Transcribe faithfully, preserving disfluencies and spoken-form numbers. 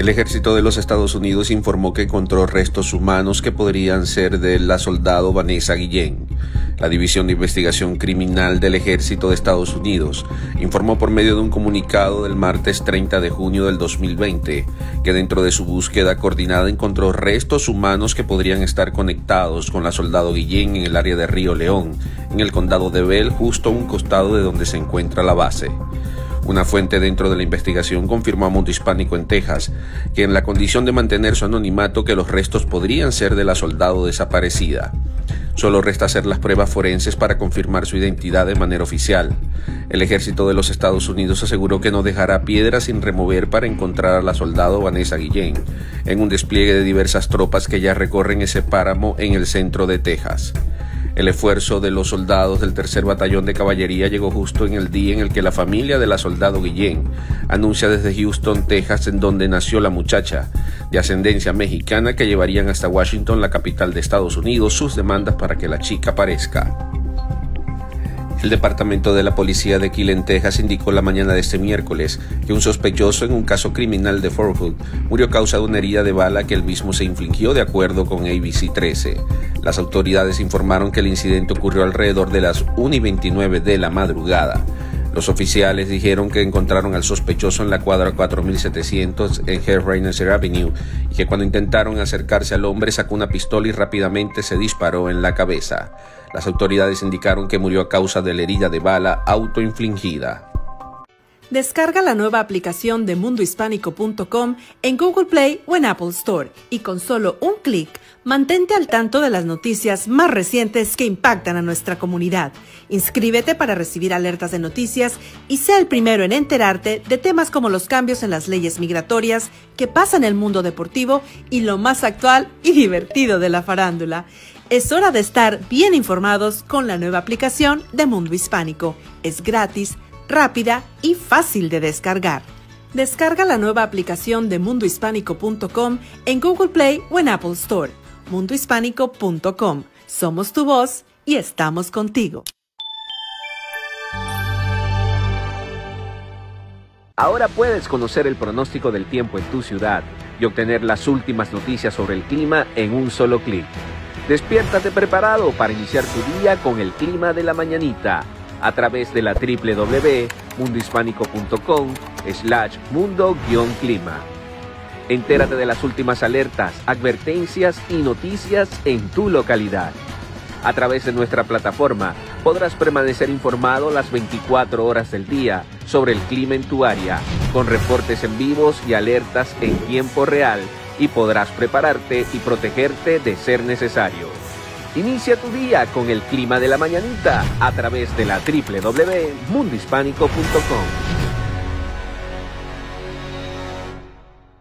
El ejército de los Estados Unidos informó que encontró restos humanos que podrían ser de la soldado Vanessa Guillén. La División de Investigación Criminal del Ejército de Estados Unidos informó por medio de un comunicado del martes treinta de junio del dos mil veinte que dentro de su búsqueda coordinada encontró restos humanos que podrían estar conectados con la soldado Guillén en el área de Río León, en el condado de Bell, justo a un costado de donde se encuentra la base. Una fuente dentro de la investigación confirmó a Mundo Hispánico en Texas que en la condición de mantener su anonimato que los restos podrían ser de la soldado desaparecida. Solo resta hacer las pruebas forenses para confirmar su identidad de manera oficial. El ejército de los Estados Unidos aseguró que no dejará piedra sin remover para encontrar a la soldado Vanessa Guillén en un despliegue de diversas tropas que ya recorren ese páramo en el centro de Texas. El esfuerzo de los soldados del tercer batallón de caballería llegó justo en el día en el que la familia de la soldado Guillén anuncia desde Houston, Texas, en donde nació la muchacha, de ascendencia mexicana, que llevarían hasta Washington, la capital de Estados Unidos, sus demandas para que la chica aparezca. El Departamento de la Policía de Killeen, Texas, indicó la mañana de este miércoles que un sospechoso en un caso criminal de Fort Hood murió a causa de una herida de bala que él mismo se infligió, de acuerdo con A B C trece. Las autoridades informaron que el incidente ocurrió alrededor de las una y veintinueve de la madrugada. Los oficiales dijeron que encontraron al sospechoso en la cuadra cuatro mil setecientos en Hell Rainers Avenue y que cuando intentaron acercarse al hombre sacó una pistola y rápidamente se disparó en la cabeza. Las autoridades indicaron que murió a causa de la herida de bala autoinfligida. Descarga la nueva aplicación de mundo hispánico punto com en Google Play o en Apple Store y con solo un clic, mantente al tanto de las noticias más recientes que impactan a nuestra comunidad. Inscríbete para recibir alertas de noticias y sea el primero en enterarte de temas como los cambios en las leyes migratorias que pasan en el mundo deportivo y lo más actual y divertido de la farándula. Es hora de estar bien informados con la nueva aplicación de Mundo Hispánico. Es gratis, rápida y fácil de descargar. Descarga la nueva aplicación de mundo hispánico punto com en Google Play o en Apple Store. mundo hispánico punto com. Somos tu voz y estamos contigo. Ahora puedes conocer el pronóstico del tiempo en tu ciudad y obtener las últimas noticias sobre el clima en un solo clic. Despiértate preparado para iniciar tu día con el clima de la mañanita, a través de la doble u doble u doble u punto mundo hispánico punto com slash mundo guión clima. Entérate de las últimas alertas, advertencias y noticias en tu localidad. A través de nuestra plataforma podrás permanecer informado las veinticuatro horas del día sobre el clima en tu área, con reportes en vivos y alertas en tiempo real, y podrás prepararte y protegerte de ser necesario. Inicia tu día con el clima de la mañanita a través de la doble u doble u doble u punto mundo hispánico punto com.